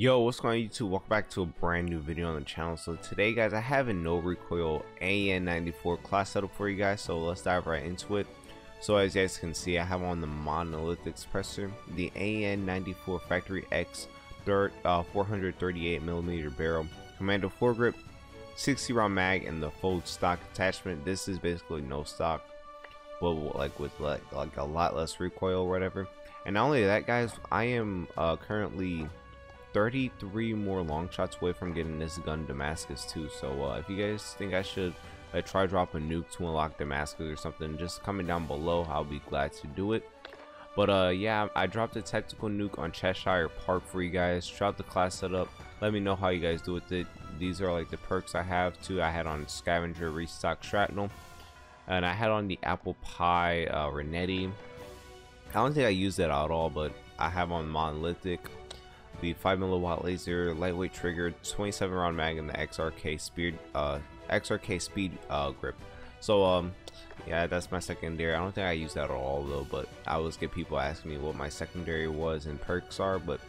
Yo, what's going on YouTube? Welcome back to a brand new video on the channel. So today guys, I have a no recoil AN-94 class setup for you guys, so let's dive right into it. So as you guys can see, I have on the monolith expressor the AN-94 factory X 438mm barrel, commando foregrip, 60 round mag, and the fold stock attachment. This is basically no stock, but like with like a lot less recoil or whatever. And not only that guys, I am currently 33 more long shots away from getting this gun Damascus too. So if you guys think I should try drop a nuke to unlock Damascus or something, just comment down below. I'll be glad to do it. But yeah, I dropped a tactical nuke on Cheshire Park for you guys. Drop the class setup, let me know how you guys do with it. These are like the perks I have too. I had on scavenger, restock, shrapnel, and I had on the apple pie Renetti. I don't think I used that at all, but I have on monolithic, the 5mm laser, lightweight trigger, 27 round mag, and the XRK speed grip. So yeah, that's my secondary. I don't think I use that at all though, but I always get people asking me what my secondary was and perks are, but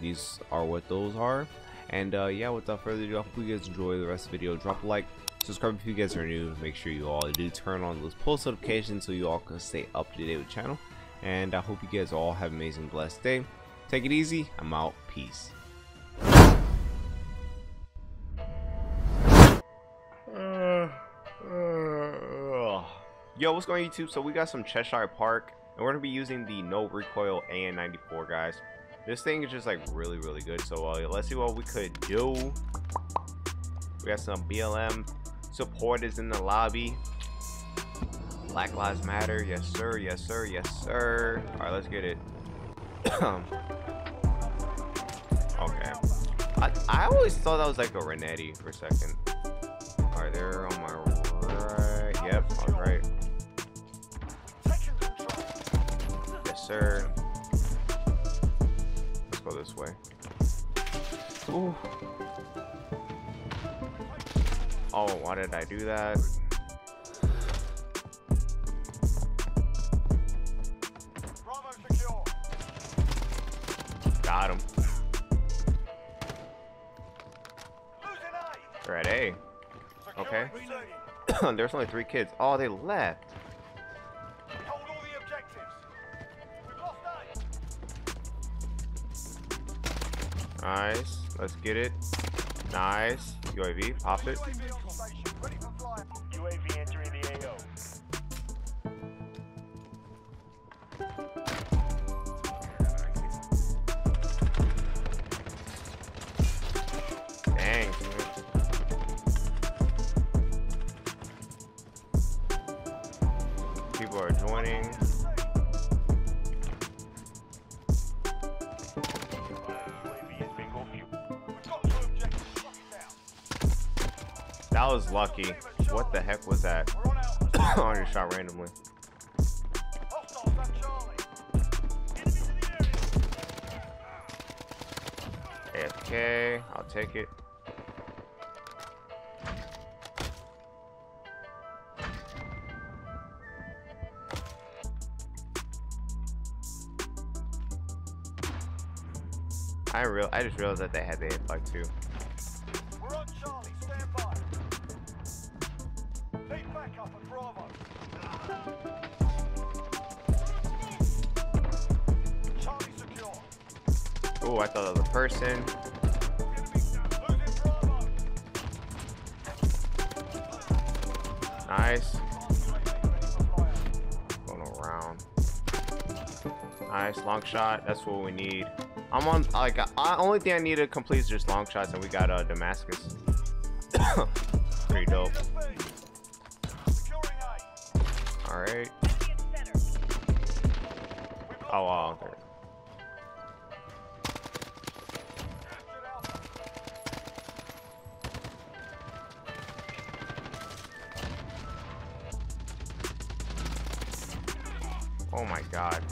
these are what those are. And yeah, without further ado, I hope you guys enjoy the rest of the video. Drop a like, subscribe if you guys are new. Make sure you all do turn on those post notifications so you all can stay up to date with the channel. And I hope you guys all have an amazing, blessed day. Take it easy. I'm out. Peace. Yo, what's going on YouTube? So we got some Cheshire Park, and we're going to be using the no recoil AN-94, guys. This thing is just like really good. So let's see what we could do. We got some BLM supporters in the lobby. Black Lives Matter. Yes, sir. Yes, sir. Yes, sir. All right, let's get it. Okay, I always thought that was like a Renetti for a second. All right, they're on my right. Yep, all right. Yes, sir. Let's go this way. Ooh. Oh, why did I do that? Got him. They're at A. Okay. There's only 3 kids. Oh, they left. Hold all the objectives. We've lost A. Nice. Let's get it. Nice. UAV, pop it. UAV entering the AO. People are joining. That was lucky. What the heck was that? I just shot randomly. AFK, I'll take it. I just realized that they had the A-flag too. We're on Charlie, stand by. Take back up at Bravo. Charlie secure. Oh, I thought that was a person. Nice. Going around. Nice, long shot. That's what we need. I'm on, like, the only thing I need to complete is just long shots, and we got Damascus. Pretty dope. Alright. Oh, wow. Okay. Oh, my God.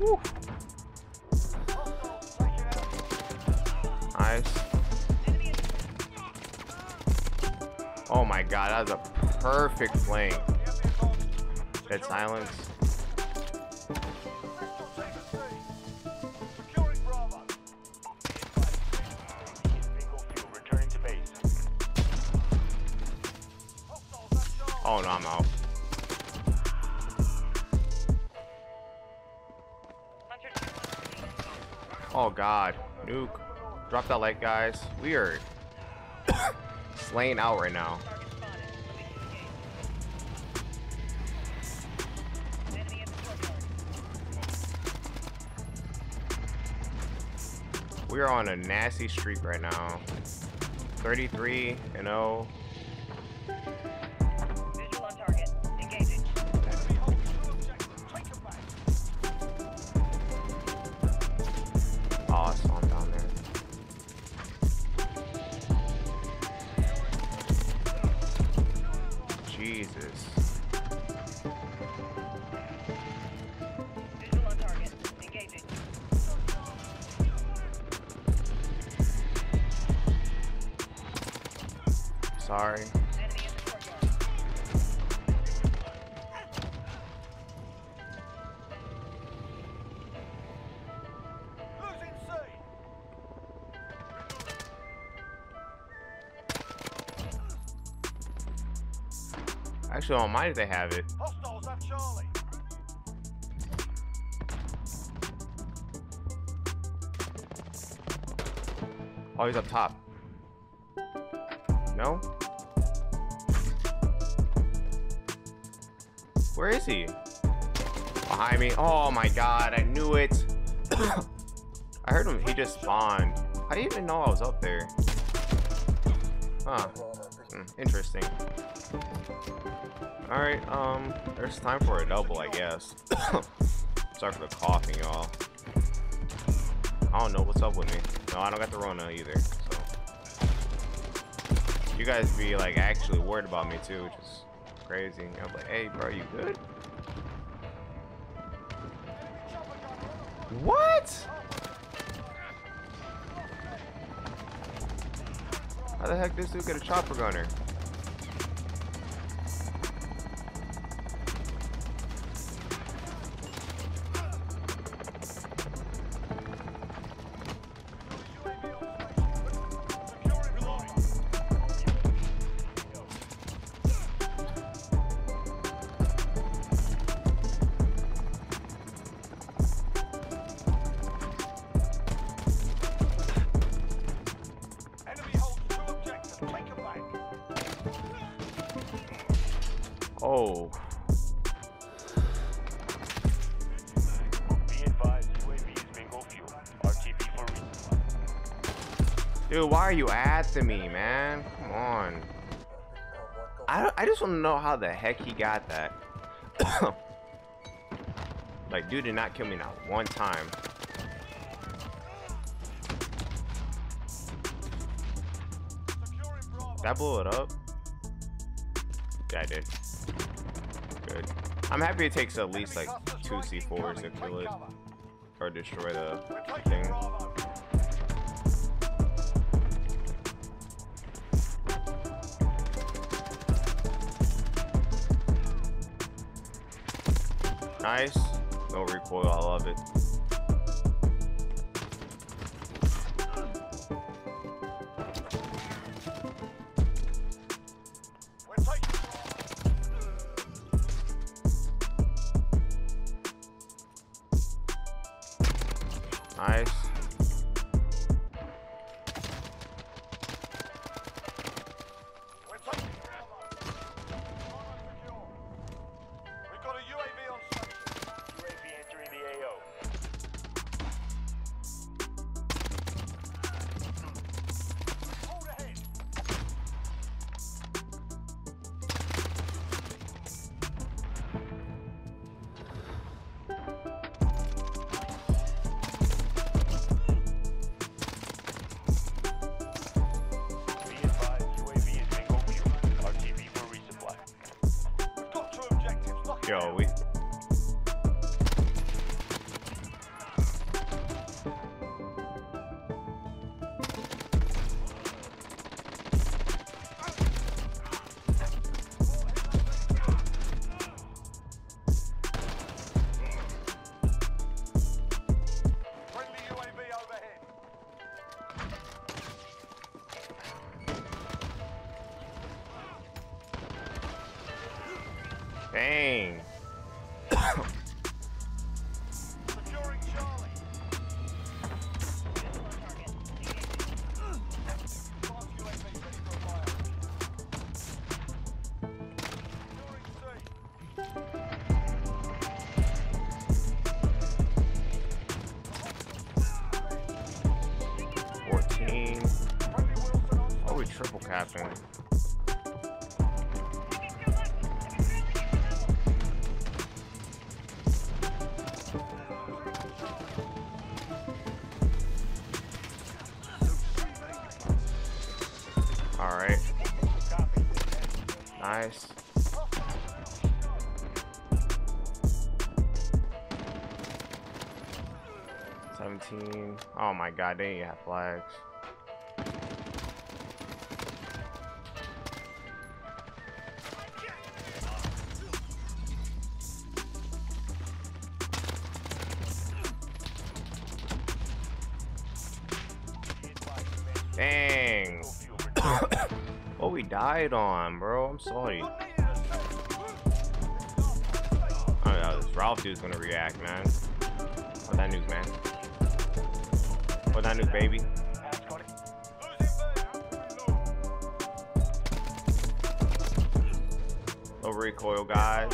Woo. Nice. Oh my god, that was a perfect flank. Dead silence. Oh no, I'm out. Oh god, nuke. Drop that light, guys. We are slaying out right now. We are on a nasty streak right now. 33-0. Jesus. Visual on target. Engaging. Sorry. Enemy in the courtyard. Losing sight. Actually, on mine they have it. Hostiles at Charlie. Oh, he's up top. No? Where is he? Behind me. Oh my god, I knew it. I heard him. He just spawned. I didn't even know I was up there. Huh. Interesting. Alright, there's time for a double, I guess. Sorry for the coughing, y'all. I don't know what's up with me. No, I don't got the Rona either, so. You guys be, like, actually worried about me, too, which is crazy. I'm like, hey, bro, you good? What? How the heck did this dude get a chopper gunner? Oh. Be advised, UAV is bingo fuel. RTB for resupply. Dude, why are you after me, man? Come on. I just want to know how the heck he got that. Like, dude did not kill me not one time. Did I blow it up? Yeah, I did. Good. I'm happy it takes at least like 2 C4s to kill it or destroy the thing. Nice. No recoil. I love it. Nice. We're taking cover. We've got a UAV on station. UAV entering the AO. Hold ahead. Yo, we... Dang. Securing Charlie. Triple captain. All right. Nice. Oh my God, they ain't have flags. Dang. What we died on, bro. I'm sorry. I don't know, this Ralph dude's gonna react, man. What that nuke, man? What that nuke, baby? No recoil, guys.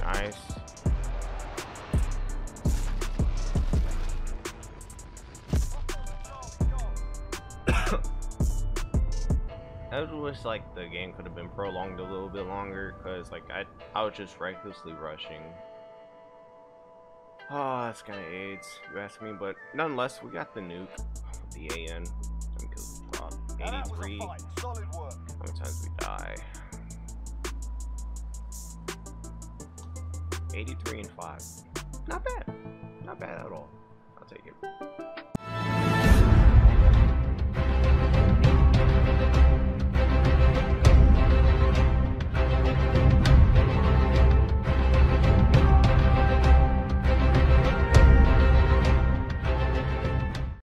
Nice. I wish like the game could have been prolonged a little bit longer, cause like I was just recklessly rushing. Oh, that's kind of AIDS, you ask me. But nonetheless, we got the nuke, the AN. Some kills dropped. 83. How many times we die? 83 and 5. Not bad. Not bad at all. I'll take it.